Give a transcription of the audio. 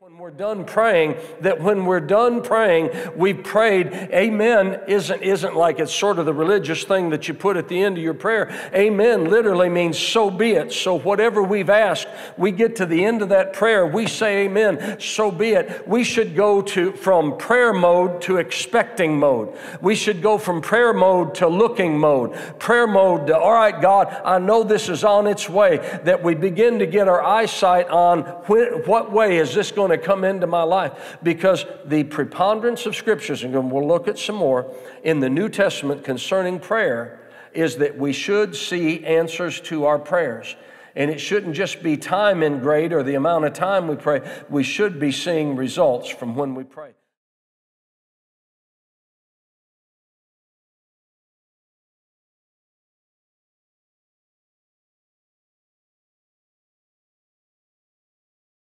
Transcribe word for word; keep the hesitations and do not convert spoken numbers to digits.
When we're done praying, that when we're done praying, we've prayed. Amen isn't, isn't like it's sort of the religious thing that you put at the end of your prayer. Amen literally means so be it. So whatever we've asked, we get to the end of that prayer, we say amen, so be it. We should go to from prayer mode to expecting mode. We should go from prayer mode to looking mode. Prayer mode to, all right, God, I know this is on its way, that we begin to get our eyesight on wh- what way is this going to come into my life, because the preponderance of scriptures, and we'll look at some more in the New Testament concerning prayer, is that we should see answers to our prayers. And it shouldn't just be time in grade or the amount of time we pray. We should be seeing results from when we pray.